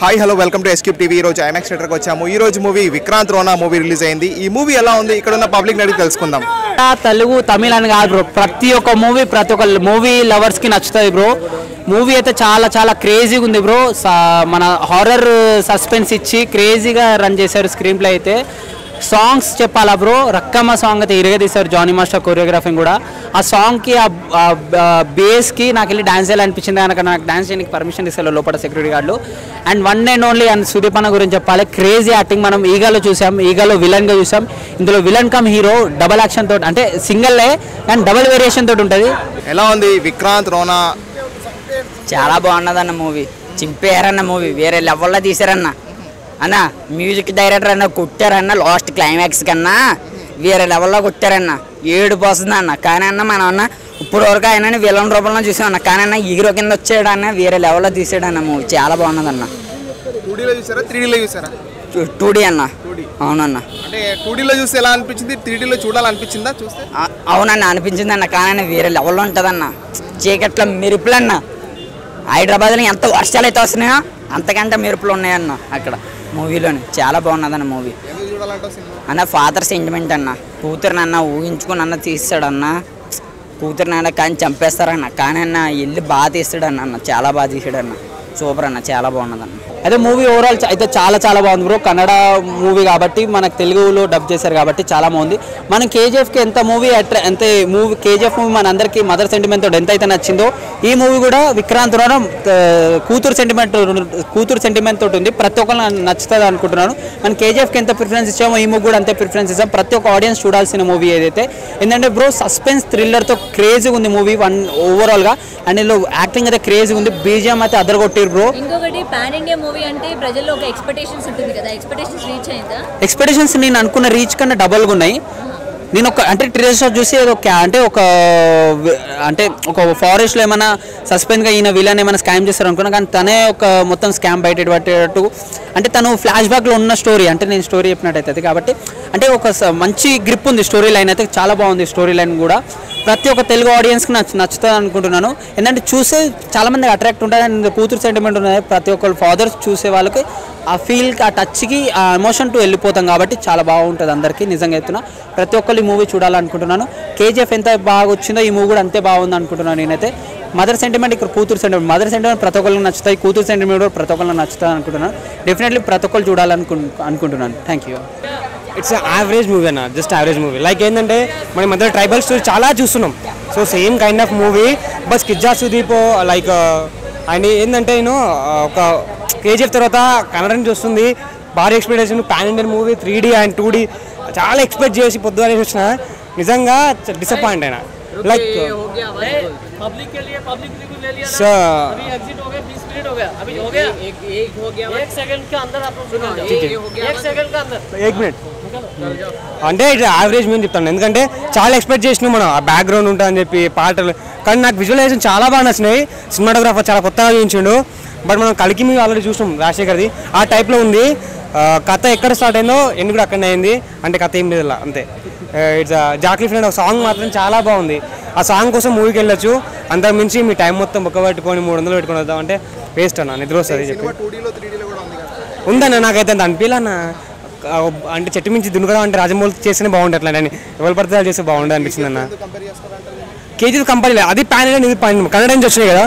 High hello welcome to escape TV IMAX theatre को वच्चामु movie Vikrant Rona movie release अयिंदी ई मूवी एला उंदी इक्कड उन्न पब्लिक नी तेलुसुकुंदाम तेलुगु तमिळ अनि कादु ब्रो प्रति ओक्क मूवी लवर्स की नच्चुतादी ब्रो मूवी अयिते चाला चाला क्रेजी उंदी ब्रो मन हॉरर सस्पेंस इच्ची क्रेजीगा रन चेशारु स्क्रीन प्ले अयिते సాంగ్స్ చెప్పాలా బ్రో రక్కమ్మ సాంగ్ అయితే ఇరగదీశారు జానీ మాస్టర్ కొరియోగ్రాఫింగ్ కూడా ఆ సాంగ్ కి ఆ బేస్ కి నాకు వెళ్ళి డాన్స్ చేయాలనిపించింది కనుక నాకు డాన్స్ చేయడానికి పర్మిషన్ ఇస్తారు లోపల సెక్యూరిటీ గార్డులు and one and only and Sudeep అన్న గురించి చెప్పాలి క్రేజీ యాక్టింగ్ మనం ఈగాలో చూసాం ఈగాలో విలన్ గా చూసాం ఇందులో villain come hero double action తోటి అంటే సింగిల్ లే అండ్ డబుల్ వేరియేషన్ తోటి ఉంటుంది ఎలా ఉంది విక్రాంత్ రోనా చాలా బాగున్నదన్న మూవీ చింపేరన్న మూవీ వేరే లెవెల్లో తీశారన్న అన్న మ్యూజిక్ డైరెక్టర్ అన్న కొట్టారన్న లాస్ట్ క్లైమాక్స్ కన్నా వేరే లెవెల్లో కొట్టారన్న ఏడుపోస్తుంది అన్న కానీ అన్న మనం అన్న ఇప్పుడు వరకు ఆయనని విలన్ రూపంలో చూసాం అన్న కానీ అన్న హీరో కింద వచ్చాడు అన్న వేరే లెవెల్లో తీసాడు అన్న మూవీ చాలా బాగున్నది అన్న 2D లో చూసారా 3D లో చూసారా 2D అన్న అవునన్న అంటే 2D లో చూసి ఎలా అనిపిస్తుంది 3D లో చూడాలనిపించిందా చూస్తే అవునన్న అనిపించింది అన్న కానీ వేరే లెవెల్లో ఉంటదన్న చీకట్ల మెరుపులన్న హైదరాబాద్ లో ఎంత వర్షాలు అయితే వస్తున్నాయో అంతకంటే మెరుపులు ఉన్నాయన్న అక్కడ మూవీలోని చాలా బాగున్నదన్న మూవీ అన్న ఫాదర్ సెంటిమెంట్ అన్న కూతురుని అన్న ఊహించుకుని అన్న తీస్తాడు అన్న కూతురుని అన్న కానీ చంపేస్తారన్న కానీ అన్న వెళ్ళి బాగా తీస్తాడు అన్న చాలా బాగా తీసాడు అన్న సూపర్ అన్న చాలా బాగున్నదన్న అయితే మూవీ ఓవరాల్ అయితే చాలా చాలా బాగుంది బ్రో కన్నడ మూవీ కాబట్టి మనకు తెలుగులో డబ్ చేశారు కాబట్టి చాలా బాగుంది మనం కేజీఎఫ్కి ఎంత మూవీ అంటే మూవీ కేజీఎఫ్ మూవీ మన అందరికీ మదర్ సెంటిమెంట్ ఎంత అయితే నచ్చిందో ఈ మూవీ కూడా విక్రాంత్ రోనా కూతురు సెంటిమెంట్ తోటి ఉంది ప్రతి ఒక్కరు నచ్చుతుంది అనుకుంటున్నాను మనం కేజీఎఫ్కి ఎంత ప్రిఫరెన్స్ ఇచ్చామో ఈ మూవీ కూడా అంతే ప్రిఫరెన్స్ ఇస్తాం ప్రతి ఒక్క ఆడియన్స్ చూడాల్సిన మూవీ ఏదైతే ఏంటంటే బ్రో సస్పెన్స్ థ్రిల్లర్తో క్రేజీగా ఉంది మూవీ వన్ ఓవరాల్గా అండ్ ఇందులో యాక్టింగ్ అయితే క్రేజీగా ఉంది బీజిఎం అయితే అదరగొట్టారు బ్రో ఇంకొకటి పాన్ ఇండియా మూవీ అంటే ప్రజల్లో ఒక ఎక్స్‌పెక్టేషన్స్ ఉంటుంది కదా ఎక్స్‌పెక్టేషన్స్ రీచ్ అయ్యిందా ఎక్స్‌పెక్టేషన్స్ నేను అనుకున్న రీచ్ కన్నా డబుల్ గా ఉన్నాయి నేను ఒక అంటే ట్రైలర్ చూసి అంటే ఒక ఫారెస్ట్ లో ఏమైనా సస్పెన్స్ గా ఈయన విలన్ ఏమైనా స్కామ్ చేస్తారు అనుకున్నా కానీ తనే ఒక మొత్తం స్కామ్ బయట పట్టేటట్టు అంటే తను ఫ్లాష్ బ్యాక్ లో ఉన్న స్టోరీ అంటే నేను స్టోరీ చెప్పినట్టయితే కాబట్టి అంటే ఒక మంచి గ్రిప్ ఉంది స్టోరీ లైన్ అయితే చాలా బాగుంది స్టోరీ లైన్ కూడా ప్రతి ఒక్క తెలుగు ఆడియన్స్కి నచ్చుతుంది అనుకుంటున్నాను ఏంటంటే చూసే చాలామంది అట్రాక్ట్ ఉంటుంది అండ్ కూతురు సెంటిమెంట్ ఉన్నది ప్రతి ఒక్కరు ఫాదర్స్ చూసే వాళ్ళకి ఆ ఫీల్కి ఆ టచ్కి ఆ ఎమోషన్తో వెళ్ళిపోతాం కాబట్టి చాలా బాగుంటుంది అందరికీ నిజంగా చెప్తున్నా ప్రతి ఒక్కరు ఈ మూవీ చూడాలనుకుంటున్నాను కేజీఎఫ్ ఎంత బాగా వచ్చిందో ఈ మూవీ కూడా అంతే బాగుంది అనుకుంటున్నాను నేనైతే మదర్ సెంటిమెంట్ ఇక్కడ కూతురు సెంటిమెంట్ మదర్ సెంటిమెంట్ ప్రతి ఒక్కరికి నచ్చుతాయి కూతురు సెంటిమెంట్ కూడా ప్రతి ఒక్కరికి నచ్చుతుంది అనుకుంటున్నాను డెఫినెట్లీ ప్రతి ఒక్కరు చూడాలనుకుంటున్నాను thank you it's average movie ना जस्ट एवरेज मूवी लाइक मैं मध्य ट्राइबल स्टोरी चाला चूस्तुन्नाम so same kind of movie बस किच्चा सुदीप लाइक आयन एंटे नो केजीएफ तरह कन्नडन चूस्तुंदी भारी expectation pan Indian movie 3D and 2D चाला एक्सपेक्ट चेसी पोद्दुने चूसिना निजंगा डिसअपॉइंट अयिना लाइक पब्लिक के लिए पब्लिक रिव्यू ले लिया अभी एग्जिट हो गया 20 मिनट हो गया अभी हो गया एक हो गया 1 सेकंड के अंदर आप लोग सुना ये हो गया 1 सेकंड के अंदर 1 मिनट అంటే ఇది యావరేజ్ మేము చెప్తాను ఎందుకంటే చాలా ఎక్స్పెక్ట్ చేసినాం మనం ఆ బ్యాక్గ్రౌండ్ ఉంటుందని చెప్పి పాటలు కానీ నాకు విజువలైజేషన్ చాలా బాగా నచ్చినాయి సినిమాటోగ్రాఫర్ చాలా కొత్తగా చూపించాడు బట్ మనం కలికి మేము ఆల్రెడీ చూసాం రాజశేఖర్ది ఆ టైప్లో ఉంది కథ ఎక్కడ స్టార్ట్ అయిందో ఎండ్ కూడా అక్కడనే అయింది అంటే కథ ఏం లేదు అంతే ఇట్స్ జాక్లీ ఫ్రెండ్ ఒక సాంగ్ మాత్రం చాలా బాగుంది ఆ సాంగ్ కోసం మూవీకి వెళ్ళొచ్చు అంతకు మించి మీ టైం మొత్తం బొక్క పట్టుకొని 300 పెట్టుకొని వద్దాం అంటే వేస్ట్ అన్న నిద్ర వస్తుంది చెప్పి ఉందన్న నాకైతే అంత అనిపించలేనా అంటే చెట్టు మించి దునుకడం అంటే రాజమౌళి చేస్తేనే బాగుంటుంది అట్లా అని ఎవరు పడితే చేస్తే బాగుంటుంది అనిపించింది అన్న కేజీఎఫ్ కంపెనీ అది ప్యాన్ ఇండియన్ ఇది ప్యాన్ కన్నడ నుంచి వచ్చినాయి కదా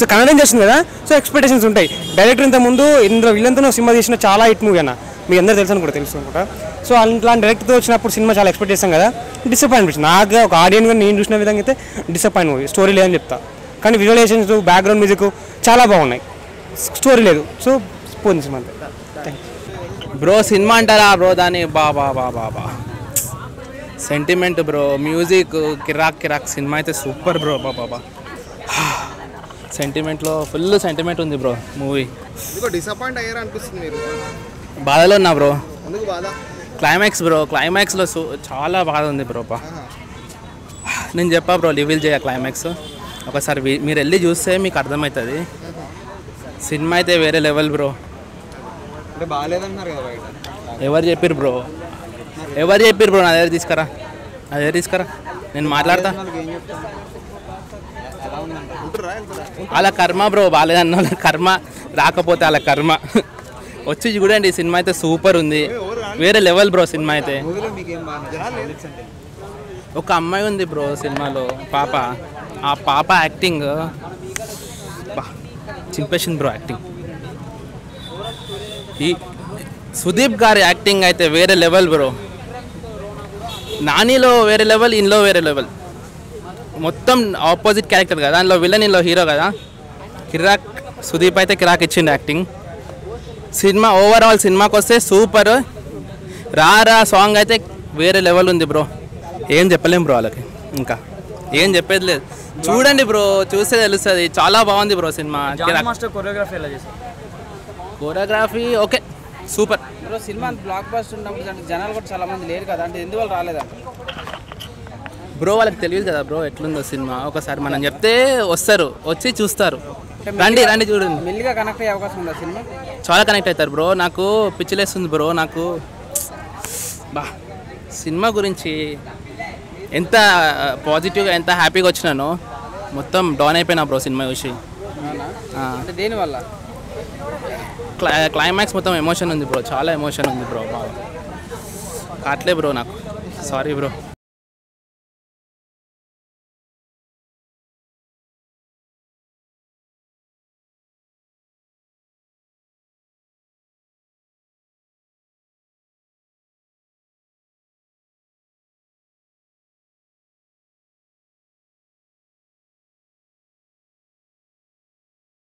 సో కన్నడ నుంచి వచ్చింది కదా సో ఎక్స్పెక్టేషన్స్ ఉంటాయి డైరెక్టర్ ఇంత ముందు ఇందులో వీళ్ళంతా సినిమా తీసిన చాలా హిట్ మూవీ అన్న మీకు అందరూ తెలుసు కూడా తెలుసు అనుకుంటా సో అలాంటి డైరెక్టర్తో వచ్చినప్పుడు సినిమా చాలా ఎక్స్పెక్ట్ చేస్తాం కదా డిసప్పాయింట్ అనిపిస్తుంది నాకు ఒక ఆడియన్గా నేను చూసిన విధంగా అయితే డిసప్పాయింట్ మూవీ స్టోరీ లేదని చెప్తా కానీ విజువలైజేషన్స్ బ్యాక్గ్రౌండ్ మ్యూజిక్ చాలా బాగున్నాయి స్టోరీ లేదు సో పోయింది సినిమా అంతే థ్యాంక్ యూ బ్రో సినిమా అంటారా బ్రో దాని బాబా బాబా బా సెంటిమెంట్ బ్రో మ్యూజిక్ కిరాక్ కిరాక్ సినిమా అయితే సూపర్ బ్రో బాబా బా సెంటిమెంట్లో ఫుల్ సెంటిమెంట్ ఉంది బ్రో మూవీ డిసప్పాయింట్ అయ్యారు అనిపిస్తుంది మీరు బాధలో ఉన్నా బ్రో క్లైమాక్స్ బ్రో క్లైమాక్స్లో చాలా బాధ ఉంది బ్రో బా నేను చెప్పా బ్రో రివీల్ చేయ క్లైమాక్స్ ఒకసారి మీరు వెళ్ళి చూస్తే మీకు అర్థమవుతుంది సినిమా అయితే వేరే లెవెల్ బ్రో ఎవరు చెప్పారు బ్రో నా దగ్గర తీసుకురా నేను మాట్లాడతా అలా కర్మ బ్రో, బాలేదన్న కర్మ, రాకపోతే అలా కర్మ. వచ్చి చూడండి, సినిమా అయితే సూపర్ ఉంది, వేరే లెవెల్ బ్రో. సినిమా అయితే ఒక అమ్మాయి ఉంది బ్రో సినిమాలో, పాప. ఆ పాప యాక్టింగ్ చింపేసింది బ్రో. యాక్టింగ్ ఈ సుదీప్ గారి యాక్టింగ్ అయితే వేరే లెవెల్ బ్రో. నానిలో వేరే లెవెల్, ఇన్లో వేరే లెవెల్. మొత్తం ఆపోజిట్ క్యారెక్టర్ కదా, దానిలో విలన్, ఇన్లో హీరో కదా. కిరాక్ సుదీప్ అయితే కిరాక్ ఇచ్చిండు యాక్టింగ్. సినిమా ఓవరాల్ సినిమాకి వస్తే సూపర్. రా సాంగ్ అయితే వేరే లెవెల్ ఉంది బ్రో. ఏం చెప్పలేం బ్రో వాళ్ళకి, ఇంకా ఏం చెప్పేది లేదు. చూడండి బ్రో, చూస్తే తెలుస్తుంది. చాలా బాగుంది బ్రో సినిమా. Choreography okay, super bro. సినిమా బ్లాక్ బస్టర్ ఉన్నప్పుడు జనాలు కూడా చాలా మంది లేరు కదా, అంటే ఎందువల్ల రాలేదంట బ్రో. వాళ్ళకి తెలియదు కదా బ్రో ఎట్లుందో సినిమా. ఒకసారి మనం చెప్తే వస్తారు, వచ్చి చూస్తారు. రండి రండి చూడండి. మెల్లిగా కనెక్ట్ అయ్యే అవకాశం ఉందా సినిమా? చాలా కనెక్ట్ అవుతారు బ్రో. నాకు పిచ్చిలేస్తుంది బ్రో. నాకు బా సినిమా గురించి ఎంత పాజిటివ్గా, ఎంత హ్యాపీగా వచ్చినానో, మొత్తం డౌన్ అయిపోయినా బ్రో సినిమా చూసి. దేనివల్ల? క్లైమాక్స్ మొత్తం ఎమోషన్ ఉంది బ్రో, చాలా ఎమోషన్ ఉంది బ్రో. బాగా కాట్లే బ్రో నాకు, సారీ బ్రో.